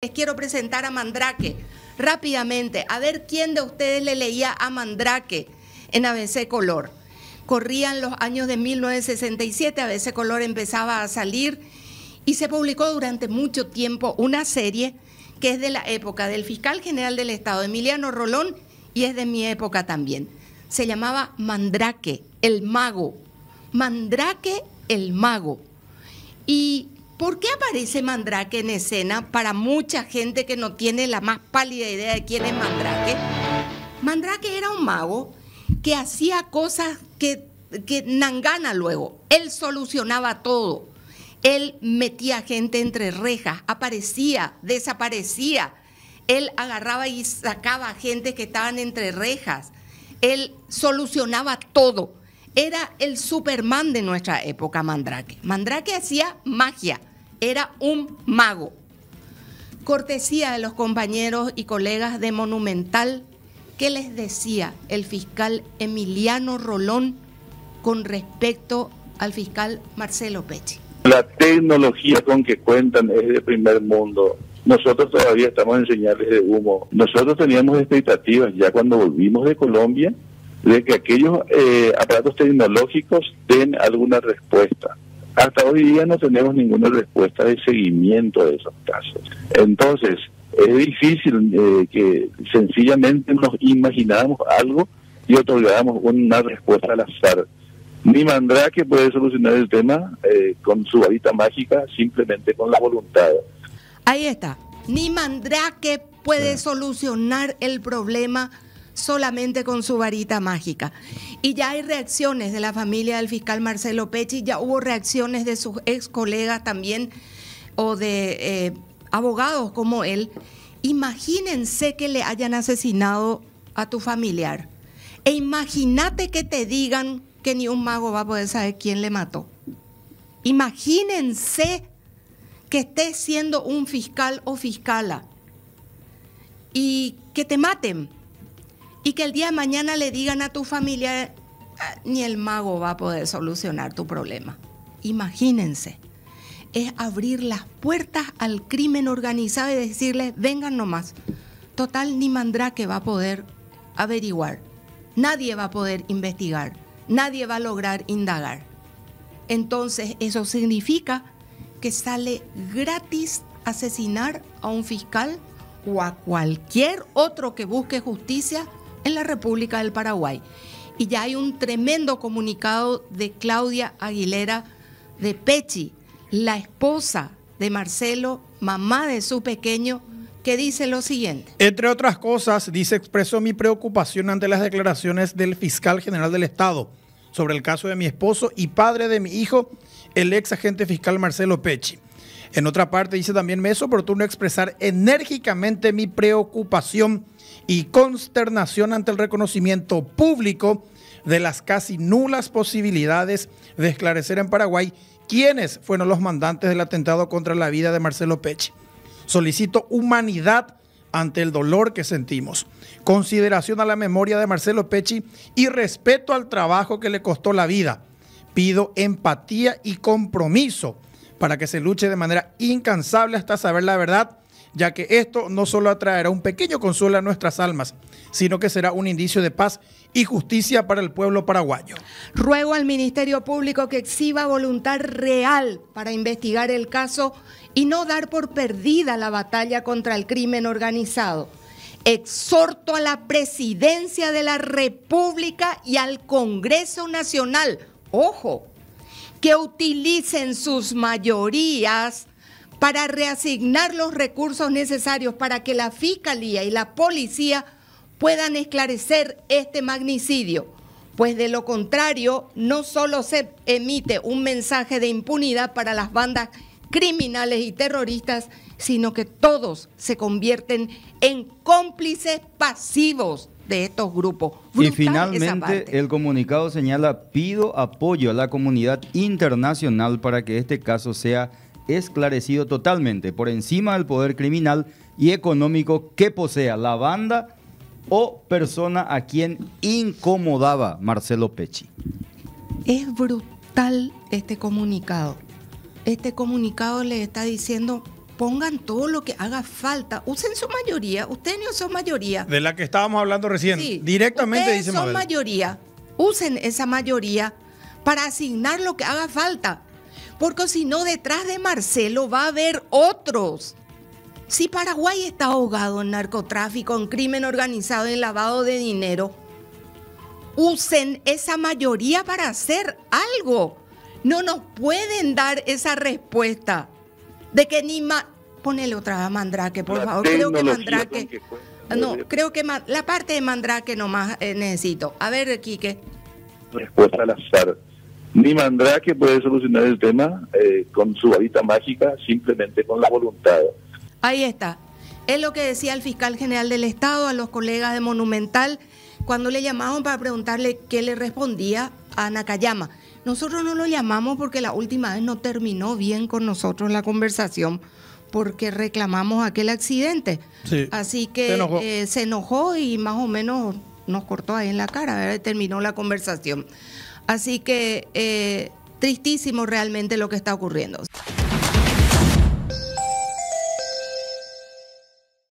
Les quiero presentar a Mandrake rápidamente, a ver quién de ustedes le leía a Mandrake en ABC Color. Corrían los años de 1967, ABC Color empezaba a salir y se publicó durante mucho tiempo una serie que es de la época del Fiscal General del Estado, Emiliano Rolón, y es de mi época también. Se llamaba Mandrake, el mago. Mandrake, el mago. Y ¿por qué aparece Mandrake en escena para mucha gente que no tiene la más pálida idea de quién es Mandrake? Mandrake era un mago que hacía cosas que nangana luego. Él solucionaba todo. Él metía gente entre rejas, aparecía, desaparecía. Él agarraba y sacaba gente que estaban entre rejas. Él solucionaba todo. Era el Superman de nuestra época, Mandrake. Mandrake hacía magia. Era un mago. Cortesía de los compañeros y colegas de Monumental, ¿qué les decía el fiscal Emiliano Rolón con respecto al fiscal Marcelo Pecci? La tecnología con que cuentan es de primer mundo. Nosotros todavía estamos en señales de humo. Nosotros teníamos expectativas ya cuando volvimos de Colombia de que aquellos aparatos tecnológicos den alguna respuesta. Hasta hoy día no tenemos ninguna respuesta de seguimiento de esos casos. Entonces, es difícil que sencillamente nos imagináramos algo y otorgáramos una respuesta al azar. Ni Mandrake puede solucionar el tema con su varita mágica, simplemente con la voluntad. Ahí está. Ni Mandrake puede solucionar el problema solamente con su varita mágica. Y ya hay reacciones de la familia del fiscal Marcelo Pecci, ya hubo reacciones de sus ex colegas también o de abogados como él. Imagínense que le hayan asesinado a tu familiar e imagínate que te digan que ni un mago va a poder saber quién le mató. Imagínense que estés siendo un fiscal o fiscala y que te maten. Y que el día de mañana le digan a tu familia, ni el mago va a poder solucionar tu problema. Imagínense, es abrir las puertas al crimen organizado y decirles, vengan nomás. Total, ni Mandrake va a poder averiguar, nadie va a poder investigar, nadie va a lograr indagar. Entonces eso significa que sale gratis asesinar a un fiscal o a cualquier otro que busque justicia en la República del Paraguay. Y ya hay un tremendo comunicado de Claudia Aguilera de Pecci, la esposa de Marcelo, mamá de su pequeño, que dice lo siguiente. Entre otras cosas, dice, expreso mi preocupación ante las declaraciones del fiscal general del Estado sobre el caso de mi esposo y padre de mi hijo, el ex agente fiscal Marcelo Pecci. En otra parte dice también, me es oportuno expresar enérgicamente mi preocupación y consternación ante el reconocimiento público de las casi nulas posibilidades de esclarecer en Paraguay quiénes fueron los mandantes del atentado contra la vida de Marcelo Pecci. Solicito humanidad ante el dolor que sentimos, consideración a la memoria de Marcelo Pecci y respeto al trabajo que le costó la vida. Pido empatía y compromiso para que se luche de manera incansable hasta saber la verdad, ya que esto no solo atraerá un pequeño consuelo a nuestras almas, sino que será un indicio de paz y justicia para el pueblo paraguayo. Ruego al Ministerio Público que exhiba voluntad real para investigar el caso y no dar por perdida la batalla contra el crimen organizado. Exhorto a la Presidencia de la República y al Congreso Nacional, ojo, que utilicen sus mayorías para reasignar los recursos necesarios para que la Fiscalía y la Policía puedan esclarecer este magnicidio, pues de lo contrario no solo se emite un mensaje de impunidad para las bandas criminales y terroristas, sino que todos se convierten en cómplices pasivos de estos grupos. Y finalmente el comunicado señala, pido apoyo a la comunidad internacional para que este caso sea esclarecido totalmente por encima del poder criminal y económico que posea la banda o persona a quien incomodaba Marcelo Pecci. Es brutal este comunicado. Este comunicado le está diciendo pongan todo lo que haga falta. Usen su mayoría. Ustedes no son mayoría. De la que estábamos hablando recién. Sí, directamente dice Mabel. Ustedes son mayoría. Usen esa mayoría para asignar lo que haga falta. Porque si no, detrás de Marcelo va a haber otros. Si Paraguay está ahogado en narcotráfico, en crimen organizado, en lavado de dinero, usen esa mayoría para hacer algo. No nos pueden dar esa respuesta de que ni más. Ponele otra a Mandrake, por favor. Creo que Mandrake. No, creo que la parte de Mandrake nomás necesito. A ver, Quique. Respuesta al azar. Ni Mandrake puede solucionar el tema con su varita mágica, simplemente con la voluntad. Ahí está. Es lo que decía el fiscal general del Estado a los colegas de Monumental cuando le llamaban para preguntarle qué le respondía a Nakayama. Nosotros no lo llamamos porque la última vez no terminó bien con nosotros la conversación porque reclamamos aquel accidente. Sí, así que se enojó y más o menos nos cortó ahí en la cara, ¿verdad? Terminó la conversación. Así que tristísimo realmente lo que está ocurriendo.